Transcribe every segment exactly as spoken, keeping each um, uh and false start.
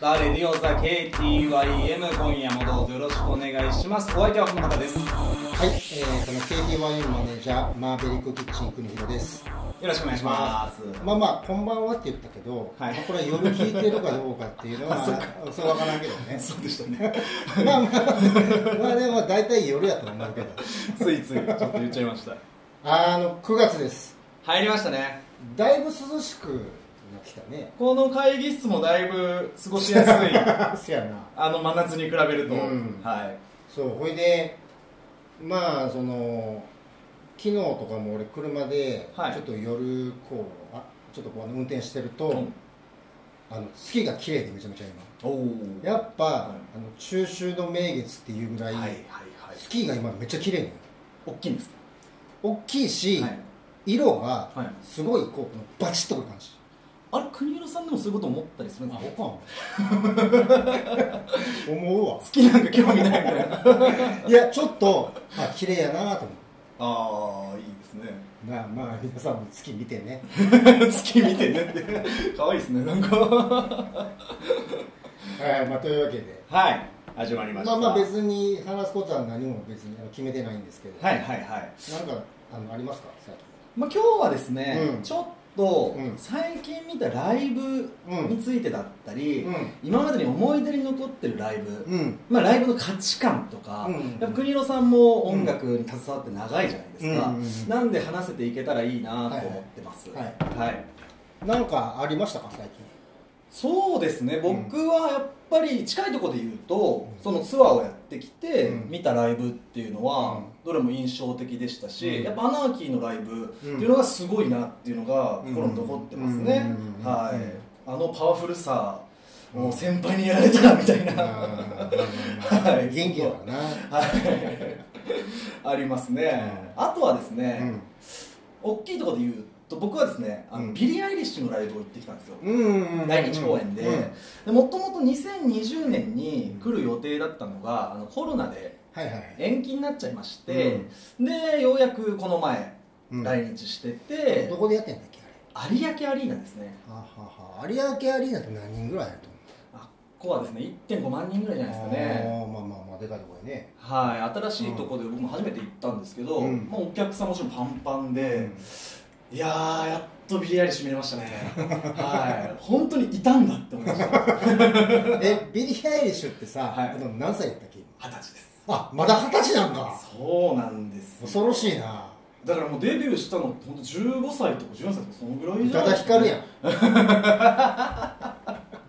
ザ・レディオザ・ ケーティーワイエム 今夜もどうぞよろしくお願いします。お相手はこの方です。はい、えー、この ケーティーワイエム マネージャーマーベリックキッチン国広です。よろしくお願いします。まあまあこんばんはって言ったけど、はい、まあこれは夜聞いてるかどうかっていうのはそうわからんけどね。そうでしたね。まあまあまあでも大体夜やと思うけどついついちょっと言っちゃいました。あのくがつです。入りましたね。だいぶ涼しくなってきたね。この会議室もだいぶ過ごしやすい。やなあの真夏に比べると、うん、はい。そうほいでまあその昨日とかも俺車でちょっと夜こう、はい、あちょっとこう運転してると、うん、あの月が綺麗でめちゃめちゃ今おやっぱ、はい、あの中秋の名月っていうぐらい月が今めっちゃ綺麗ね。大きいんですか？大きいし、はい、色がすごいこうバチッとくる感じ。あれ国広さんでもそういうこと思ったりするんですか？思うわ。好きなんか興味ないみたいないやちょっとあ綺麗やなと思う。ああいいですね。まあまあ皆さんも月見てね月見てねってかわいいですねなんかはい、まあ、というわけではい始まりました。まあまあ別に話すことは何も別に決めてないんですけど、はいはいはい、何か あの、ありますか？まあ今日はですね、うん、ちょっと最近見たライブについてだったり、うん、今までに思い出に残ってるライブ、うん、まあライブの価値観とか、うん、やっぱ国広さんも音楽に携わって長いじゃないですか、うん、なんで話せていけたらいいなと思ってます。はいはい、何かありましたか最近？そうですね、僕はやっぱり近いところで言うと、うん、そのツアーをやってきて見たライブっていうのはどれも印象的でしたし、うん、やっぱアナーキーのライブっていうのがすごいなっていうのが心に残ってますね。はい、あのパワフルさ、うん、もう先輩にやられたみたいな、はい、元気だなはいありますね。うん、あとはですね、うん、大きいところで言うと僕はですね、あの、うん、ビリー・アイリッシュのライブを行ってきたんですよ。来日公演で、もともとにせんにじゅうねんに来る予定だったのがあのコロナで延期になっちゃいまして、うん、でようやくこの前、うん、来日してて、どこでやってんだっけあれ？有明アリーナですね。ははは有明アリーナって何人ぐらいやと思う？あここはですね いってんごまんにんぐらいじゃないですかね。あまあまあまあでかいとこでね。はい、新しいとこで僕も初めて行ったんですけど、うん、もうお客さんもちろんパンパンで。うんいやーやっとビリー・アイリッシュ見れましたねはい本当にいたんだって思いましたえビリー・アイリッシュってさ、はい、あの何歳だったっけ？はたちです。あまだはたちなんだ。そうなんです。恐ろしいな。だからもうデビューしたのってほんとじゅうごさいとかじゅうよんさいとかそのぐらいじゃないですか。ただ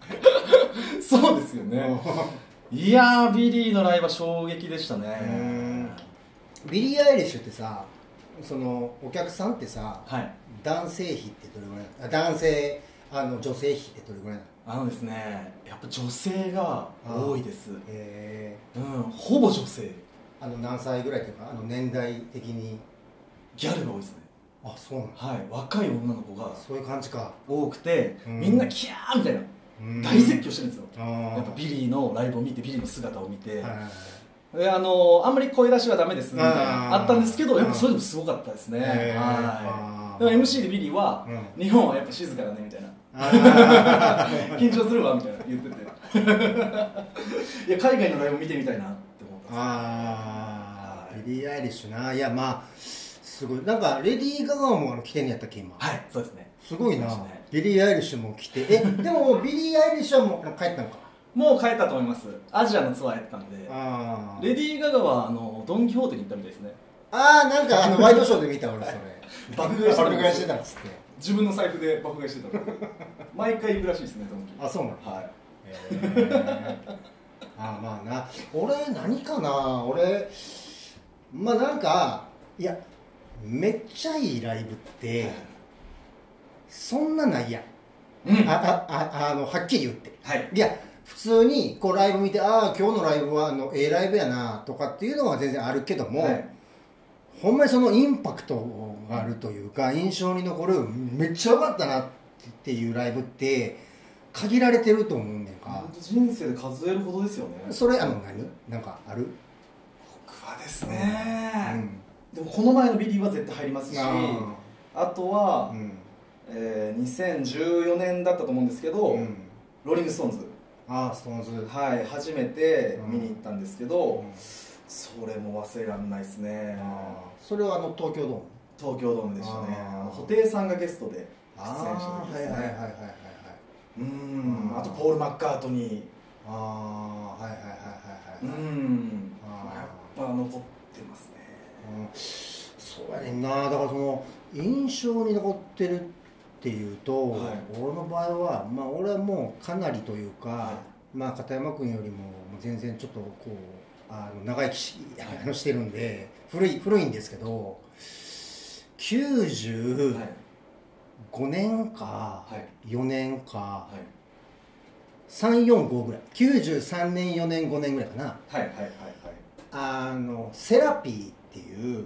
光るやんそうですよねいやービリーのライブは衝撃でしたね。ビリー・アイリッシュってさそのお客さんってさ、はい、男性比ってどれぐらい？男性あの女性比ってどれぐらいなの？あのですね、やっぱ女性が多いです。へえ。うん、ほぼ女性。あの何歳ぐらいというか、あの年代的にギャルが多いですね。あ、そうなの。はい、若い女の子がそういう感じか。多くて、うん、みんなキャーみたいな、うん、大絶叫してるんですよ。やっぱビリーのライブを見て、ビリーの姿を見て。はいであのあんまり声出しはダメですみたいなあったんですけど、やっぱそれでもすごかったですね。はい。でも エムシー でビリーは日本はやっぱ静かだねみたいな緊張するわみたいな言ってていや海外のライブ見てみたいなって思ったんです。ああビリー・アイリッシュな。いやまあすごいなんかレディー・ガガも来てんやったっけ今。はいそうですね。すごいなビリー・アイリッシュも来てえでもビリー・アイリッシュはもう帰ったのか。もう帰ったと思います。アジアのツアーやってたんでレディー・ガガはあのドン・キホーテに行ったみたいですね。ああなんかあのワイドショーで見た俺それ爆買いしてたんですって。自分の財布で爆買いしてたの毎回行くらしいですねドンキ。あそうなの。はいああまあな俺何かな俺まあなんかいやめっちゃいいライブってそんなないやん。はっきり言っていや普通にこうライブ見てああ今日のライブはあのええライブやなとかっていうのは全然あるけども、はい、ほんまにそのインパクトがあるというか印象に残るめっちゃ良かったなっていうライブって限られてると思うんねんか。人生で数えるほどですよね。それあの何なんかある？僕はですね、うん、でもこの前のビリーは絶対入りますし あ, あとは、うんえー、にせんじゅうよねんだったと思うんですけど、うん、ローリングストーンズああ、ストーンズ、はい、初めて見に行ったんですけど、うん、それも忘れられないですね。それはあの東京ドーム、東京ドームでしたね。布袋さんがゲストで出演した時ですね。はいはいはいはいはい。うん、あとポール・マッカートニー、ああはいはいはいはいはい。うん、やっぱ残ってますね。そうやねんな。だからその印象に残ってるっていうと、俺の場合はまあ俺はもうかなりというか、まあ片山君よりも全然ちょっとこうあの長生きしてるんで古い古いんですけど、きゅうじゅうごねんかよねんかさん、よん、ごぐらい、きゅうじゅうさんねんよねんごねんぐらいかな。はいはいはいはい。あのセラピーっていう、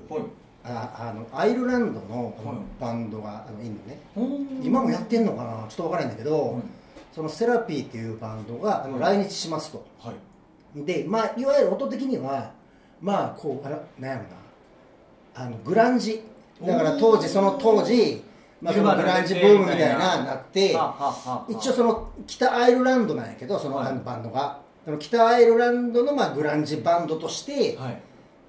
ああのアイルランドのバンドがいるのね。今もやってんのかなちょっと分からないんだけど、そのセラピーっていうバンドがあの来日しますと。でまあいわゆる音的にはまあこうあら何やろな、あのグランジだから、当時その当時まあそのグランジブームみたいななって、一応その北アイルランドなんやけど、そのバンドが北アイルランドのまあグランジバンドとして。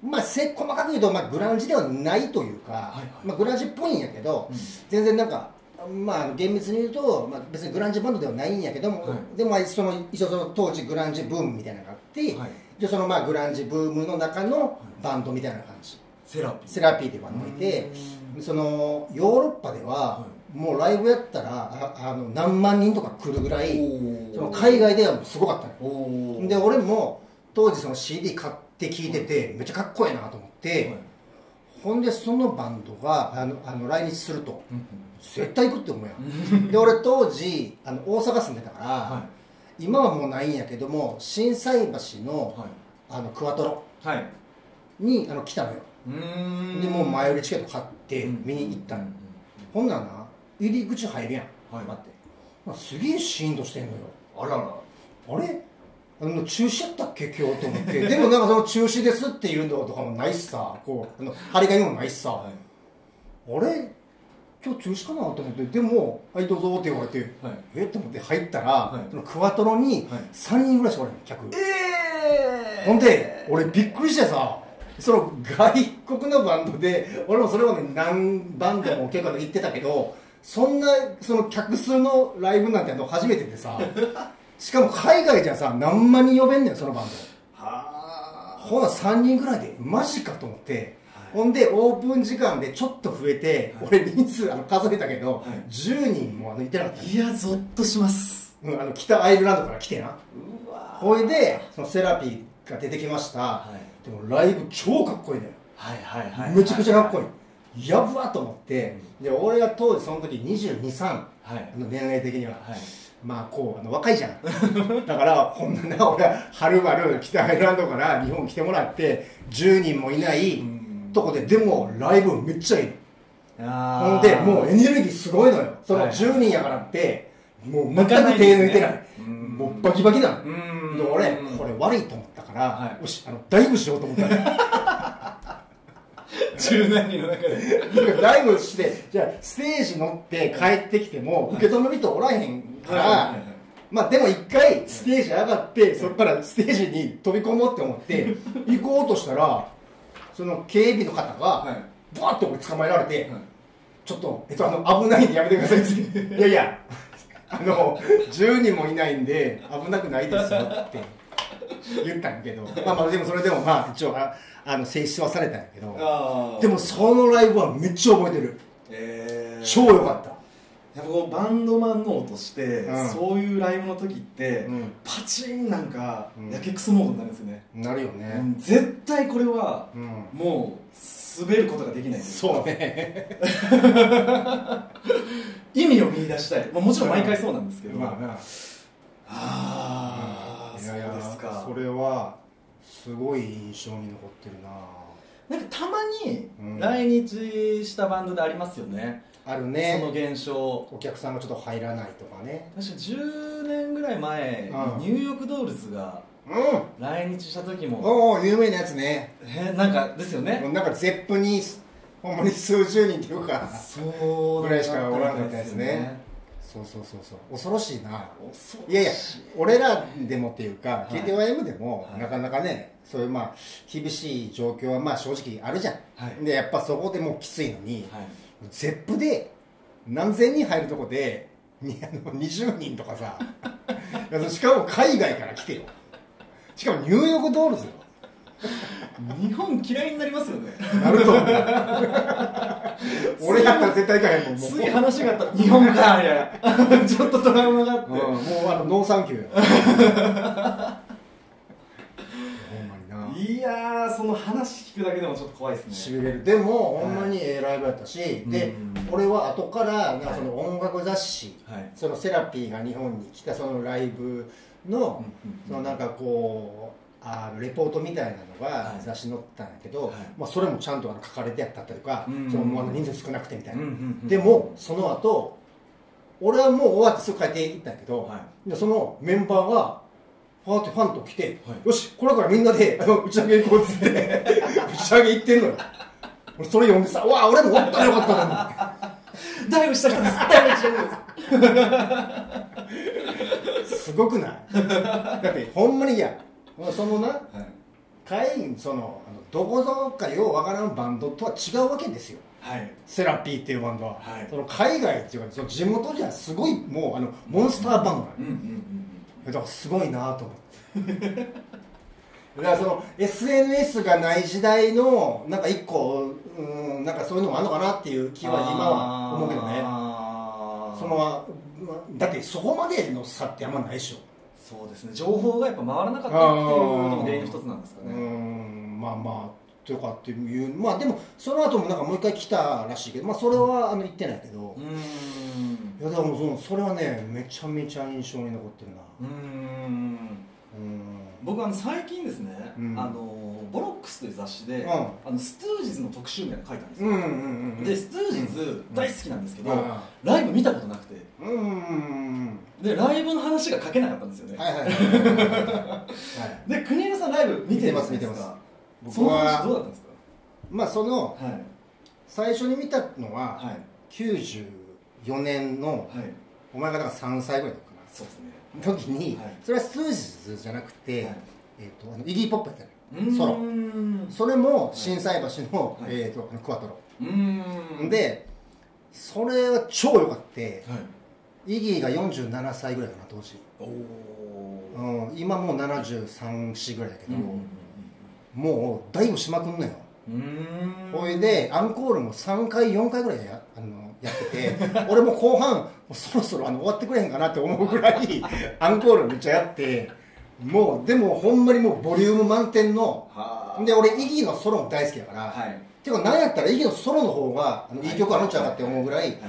まあ細かく言うとまあグランジではないというか、まあグランジっぽいんやけど、全然なんかまあ厳密に言うとまあ別にグランジバンドではないんやけども、でもその一応その当時グランジブームみたいなのがあって、でそのまあグランジブームの中のバンドみたいな感じ、セラピー、セラピーっていうバンドがいて、そのヨーロッパではもうライブやったらあの何万人とか来るぐらい、その海外ではすごかったね。で俺も当時その シーディー 買ってって聞いててめっちゃかっこいいなと思って、はい、ほんでそのバンドがあのあの来日すると、うん、絶対行くって思うやん。で俺当時あの大阪住んでたから、はい、今はもうないんやけども心斎橋 の,、はい、あのクワトロに、はい、あの来たのよ。でもう前売りチケット買って見に行ったの、うん、ほんならな入り口入るやん、はい、待って、まあ、すげえシーンとしてんのよ。あらら、あれあの中止やったっけ今日と思って。でもなんかその中止ですっていうのとかもないしさ、こうあの張り紙もないしさ、はい、あれ今日中止かなと思って、でも「はいどうぞ」って言われて「はい、えっ?」と思って入ったら、はい、そのクワトロにさんにんぐらいしかおらへん客、えー、ほんで俺びっくりしてさ、その外国のバンドで俺もそれをね何バンドも結構行ってたけど、そんなその客数のライブなんての初めてでさ。しかも海外じゃさ何万人呼べんねんそのバンド。はあ、ほなさんにんぐらいでマジかと思って、はい、ほんでオープン時間でちょっと増えて、はい、俺人数あの数えたけど、はい、じゅうにんもあのいてなかった。いやゾッとします、うん、あの北アイルランドから来てな。うわほいでそのセラピーが出てきました、はい、でもライブ超かっこいいのよ。はいはいはい、めちゃくちゃかっこいい、はい、やばっと思って、うん、で俺が当時その時にじゅうに、さんの年齢的には、はいはい、まあこうあの若いじゃん。だからほんなら俺はるばる北アイルランドから日本来てもらってじゅうにんもいないとこで、でもライブめっちゃいいの。ほんでもうエネルギーすごいのよ。そのじゅうにんやからってもう全く手抜いてない、もうバキバキだ。で俺これ悪いと思ったからよしあのダイブしようと思ったらじゅうなんにんの中でダイブして、じゃあステージ乗って帰ってきても受け止める人おらへんから、まあでも一回ステージ上がってそこからステージに飛び込もうって思って行こうとしたら、その警備の方がバーッと俺捕まえられて「ちょっとえっとあの危ないんでやめてください」って「いやいやあのじゅうにんもいないんで危なくないですよ」って言ったんやけど、まあまあでもそれでもまあ一応あの制止はされたんやけど、でもそのライブはめっちゃ覚えてる。超良かった。やっぱこうバンドマンの音して、うん、そういうライブの時って、うん、パチンなんか、うん、やけくそモードになるんですよね。なるよね、うん、絶対これは、うん、もう滑ることができない。そうね。意味を見出したい、まあ、もちろん毎回そうなんですけど、まあなあ、そうですか。それはすごい印象に残ってるな。なんかたまに来日したバンドでありますよね、うん、あるね、その現象。お客さんがちょっと入らないとかね。確かじゅうねんぐらい前、うん、ニューヨークドールズが来日した時も、うん、おお有名なやつね。えなんかですよね、なんかゼップにほんまに数十人っていうかそうぐらいしかおらなかったですね。そうそうそうそう、恐ろしいな。恐ろしい。いやいや、俺らでもっていうか、はい、ケーティーワイエム でも、はい、なかなかね、そういうまあ厳しい状況はまあ正直あるじゃん、はい、でやっぱそこでもうきついのに、はい、ゼップで何千人入るとこでにじゅうにんとかさしかも海外から来てよ、しかもニューヨークドールズよ日本嫌いになりますよね。なると思う俺やったら絶対行かへんもん。つい話があった日本かいやちょっとトラウマがあって、うん、もうあのノーサンキューやほんまにな。いやー、その話聞くだけでもちょっと怖いですね。しびれる。でもほんまにええライブやったし、で俺は後からなんかその音楽雑誌、はい、そのセラピーが日本に来たそのライブのそのなんかこうあレポートみたいなのが雑誌に載ったんだけど、はい、まあそれもちゃんと書かれてやったというか、その人数少なくてみたいな。でもその後俺はもう終わってすぐ帰っていったんだけど、はい、そのメンバーがファーってファンと来て、はい、よしこれからみんなであの打ち上げ行こうっつって打ち上げ行ってんのよ。俺それ読んでさ、うわ俺も終わったらよかったなダイブした人です、ダイブした人ですすごくないだってほんまにいやそのな、はい、そのどこぞかようわからんバンドとは違うわけですよ、はい、セラピーっていうバンドは、はい、その海外っていうかその地元じゃすごいもうあのモンスターバンドだからすごいなと思ってだからその エスエヌエス がない時代のなんか一個、うん、なんかそういうのもあるのかなっていう気は今は思うけどね。そのだってそこまでの差ってあんまないでしょ。そうですね、情報がやっぱ回らなかったっていうのも原因の一つなんですかね。うんまあまあというかっていう、まあでもその後もなんかもう一回来たらしいけど、まあそれはあの言ってないけど、うんいやでも そ, のそれはねめちゃめちゃ印象に残ってるな。うん僕は最近ですね、あのボロックスという雑誌であのストゥージーズの特集みたいなの書いたんですよ。でストゥージーズ大好きなんですけどライブ見たことなくて、でライブの話が書けなかったんですよね。で国枝さんライブ見てます見てますか。その話どうだったんですか。まあその最初に見たのはきゅうじゅうよねんのお前がだからさんさいぐらいのかな。そうですね。時にそれはストゥージーズじゃなくてイギー・ポップやったのソロ。それも心斎橋のクワトロで、それは超良かった。イギーがよんじゅうななさいぐらいかな当時、今もうななじゅうさん、よんぐらいだけどもうダイブしまくんのよ。ほいでアンコールもさんかいよんかいぐらいややってて俺も後半そろそろあの終わってくれへんかなって思うぐらいアンコールめっちゃやって、もうでもほんまにもうボリューム満点ので、俺イギーのソロも大好きだから、はい、てか何やったらイギーのソロの方があのいい曲あるんちゃうかって思うぐらい好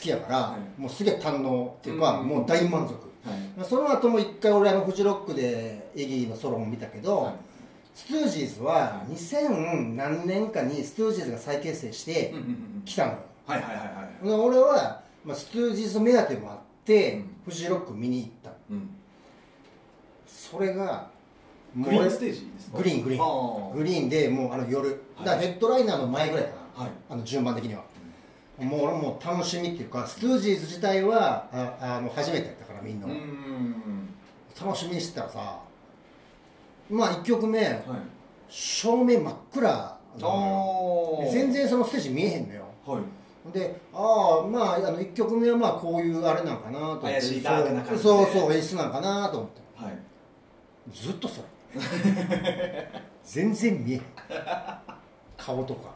きやから、もうすげえ堪能っていうかもう大満足、はい、その後も一回俺あのフジロックでイギーのソロも見たけど、はい、ストゥージーズはにせんなんねんかにストゥージーズが再結成してきたのよ。俺は、まあ、ストゥージーズ目当てもあって、うん、フジロック見に行った、うん、それがグリーンステージですか。グリーングリーングリーンでもうあの夜、はい、だからヘッドライナーの前ぐらいかな、はい、あの順番的には、うん、もう俺も楽しみっていうかストゥージーズ自体はああの初めてやったからみんな楽しみにしてたらさ、まあいっきょくめ、はい、照明真っ暗全然そのステージ見えへんのよ。はい、で、ああ、まあ、あのいっきょくめはまあこういうあれなんかなと思って、怪しいダークな感じで、そうそう演出なんかなと思って、はい、ずっとそれ全然見えへん顔とか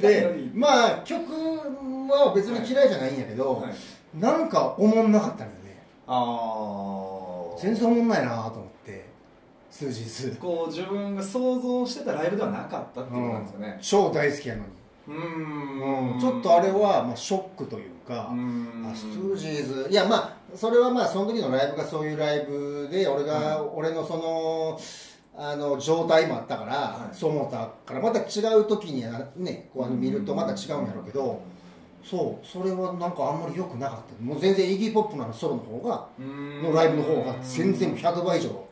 で、まあ曲は別に嫌いじゃないんやけど、はいはい、なんかおもんなかったのよね。ああ全然おもんないなと思って、数日こう自分が想像してたライブではなかったっていうことなんですよね、うん、超大好きやのに、うん、うん、ちょっとあれはまあショックというか、うん、あストゥージーズいやまあそれはまあその時のライブがそういうライブで俺が、うん、俺のそのあの状態もあったから、はい、そう思ったからまた違う時にねこうあの見るとまた違うんやろうけど、うん、そうそれはなんかあんまり良くなかった。もう全然イギー・ポップのソロの方がのライブの方が全然ひゃくばい以上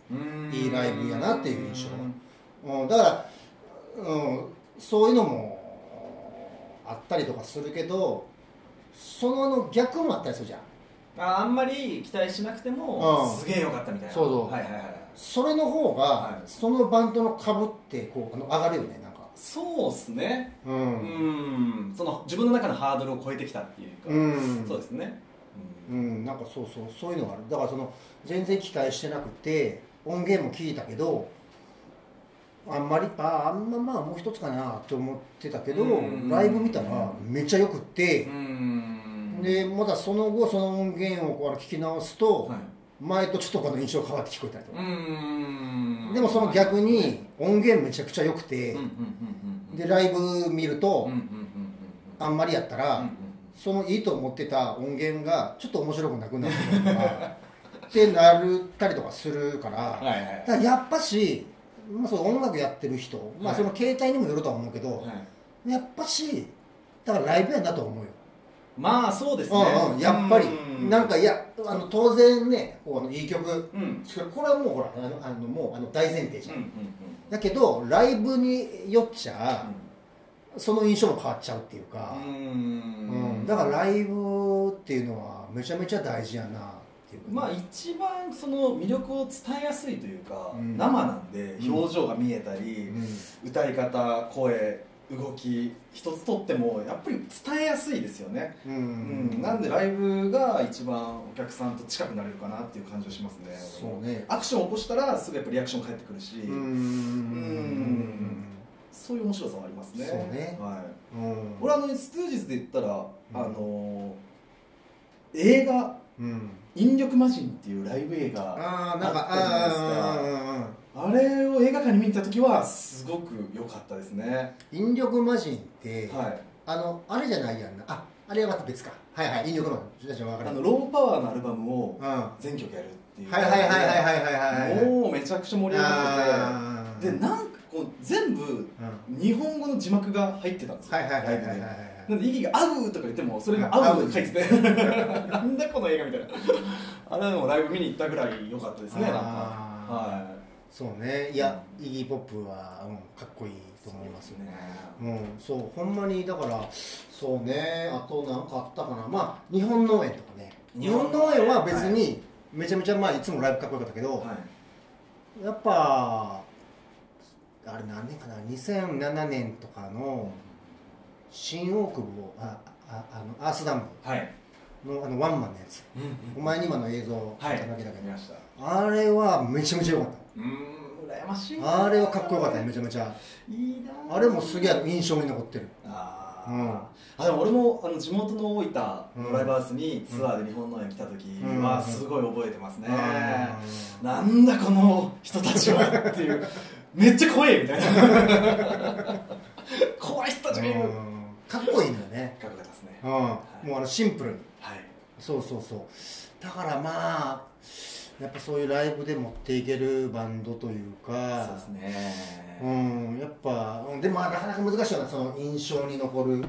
いいライブやなっていう印象、うん、だから、うん、そういうのもあったりとかするけど、そのあの逆もあったりするじゃん。あ, あんまり期待しなくても、うん、すげえ良かったみたいな。そうそう。はいはいはい。それの方が、はい、そのバンドの株ってこうあの上がるよねなんか。そうですね。うん。うん。その自分の中のハードルを超えてきたっていうか。うん。そうですね。うん、うん、なんかそうそうそういうのがある。だからその全然期待してなくて音源も聞いたけど。あんまりああんままあもう一つかなと思ってたけど、ライブ見たらめっちゃよくって、でまたその後その音源をこう聞き直すと、はい、前とちょっとこの印象変わって聞こえたりとか。でもその逆に音源めちゃくちゃよくて、でライブ見るとあんまりやったらそのいいと思ってた音源がちょっと面白くなくなったりとかってなったりとかするから、だからやっぱしまあそう音楽やってる人、まあその携帯にもよるとは思うけど、はい、やっぱしだからライブやんだと思うよ。まあそうですね、うん、うん、やっぱりなんかいやあの当然ねこうあのいい曲、うん、これはもうほらあのあのもうあの大前提じゃん。だけどライブによっちゃ、うん、その印象も変わっちゃうっていうか、うん、うん、だからライブっていうのはめちゃめちゃ大事やな。まあ一番その魅力を伝えやすいというか、うん、生なんで表情が見えたり、うん、歌い方声動き一つとってもやっぱり伝えやすいですよね。なんでライブが一番お客さんと近くなれるかなっていう感じがしますね。そうね、アクションを起こしたらすぐやっぱリアクション返ってくるし、そういう面白さはありますね。そうね、はい、うん、俺あのストゥージーズで言ったら、うん、あの映画、うん「引力魔人」っていうライブ映画あったじゃないですか。あれを映画館に見に行った時はすごく良かったですね。引力魔人って、はい、あのあれじゃないやんな。ああれはまた別か。はいはい、引力魔人、あのローパワーのアルバムを全曲やるっていう、はいはいはいはいはいはい、もうめちゃくちゃ盛り上がって、でなんかこう全部日本語の字幕が入ってたんですよ。なんで息が合うとか言ってもそれが合うとか書いててなんだこの映画みたいなあれでもライブ見に行ったぐらい良かったですね。なんかはいそうね、いやイギー・ポップはかっこいいと思いますね。うん、そうほんまにだからそうね。あと何かあったかな。まあ日本農園とかね、日本農園は別にめちゃめちゃまあいつもライブかっこよかったけど、やっぱあれ何年かな、にせんななねんとかの新大久保、あああのアースダム の,、はい、あのワンマンのやつ、うん、お前に今の映像を見ただけだけど、はい、あれはめちゃめちゃ良かった。うらやましい。あれはかっこよかったね、めちゃめちゃいいな。あれもすげえ印象に残ってる。あ、うん、あでも俺もあの地元の大分のライブハウスにツアーで日本農園来た時はすごい覚えてますね。なんだこの人たちはっていうめっちゃ怖いみたいな怖い人たちがいる。かっこいいんだよね。かっこよかったですね。うん、はい、もうあのシンプルに。はい。そうそうそう。だからまあやっぱそういうライブで持っていけるバンドというか。そうですね。うん、やっぱでもなかなか難しいようなその印象に残る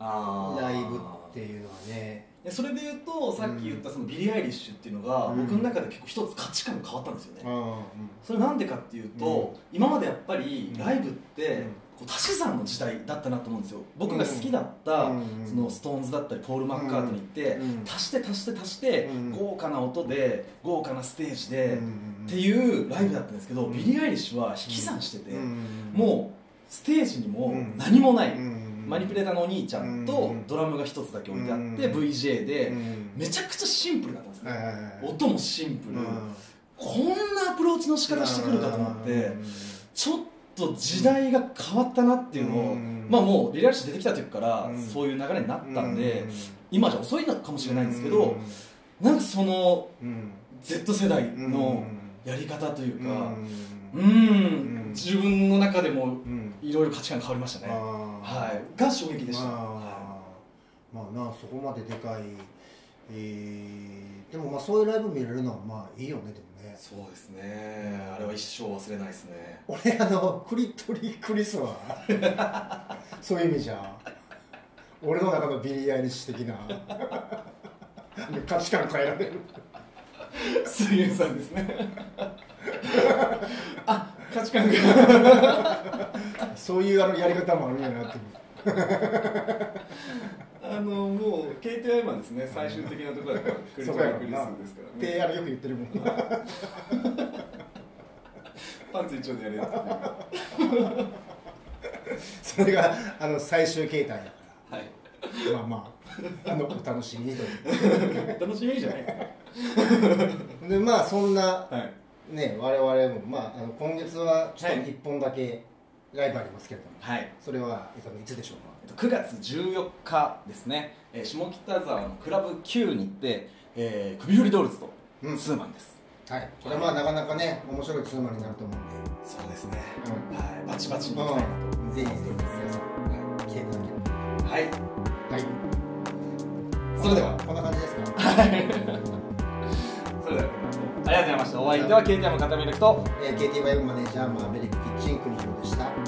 ライブっていうのはね。それでいうとさっき言ったそのビリー・アイリッシュっていうのが僕の中で結構一つ価値観が変わったんですよね。それなんでかっていうと、今までやっぱりライブって足し算の時代だったなと思うんですよ。僕が好きだったそのストーンズだったりポール・マッカートニーって足して足して足して豪華な音で豪華なステージでっていうライブだったんですけど、ビリー・アイリッシュは引き算してて、もうステージにも何もない、マニピュレーターのお兄ちゃんとドラムが一つだけ置いてあって ブイジェー でめちゃくちゃシンプルだったんですね。音もシンプル、こんなアプローチの仕方してくるかと思ってちょっと時代が変わったなっていうのを、まあもうリラッシュ出てきた時からそういう流れになったんで、今じゃ遅いのかもしれないんですけど、なんかその Z 世代のやり方というか、うん自分の中でもいろいろ価値観変わりましたね。はい、が衝撃でした。まあなあそこまででかい、でもまあそういうライブ見れるのはまあいいよね。そうですね、あれは一生忘れないですね。俺あのクリトリクリスはそういう意味じゃん、俺の中のビリー・アイリッシュ的な価値観変えられる杉浦さんですねあ、価値観がそういうあのやり方もあるんやなってあのもう ケーティーアイ マンですね、最終的なところはクリスマスクリスマスですからね。ってあれよく言ってるもん。パンツ一丁でやるやつ。それがあの最終形態だから。はい。まあまああのお楽しみという。お楽しみじゃないですか。でまあそんなね我々もまああの今月はちょっと一本だけライブありますけれども、はい。それはいつでしょうか。くがつじゅうよっかですね、えー、下北沢のクラブ キュー に行って、えー、首振りドールズとツーマンです、うん、はい、これはまあなかなかね面白いツーマンになると思うんで、そうですね、うん、はい、バチバチに行きたいなと、うん、ぜひぜひ皆さん来ていただければ、はい、はい、それではこんな感じですか。はい、それではありがとうございました。お相手は ケーティーアイ の片見力と、えー、ケーティーワイブ マネージャーマーベリックキッチン国広でした。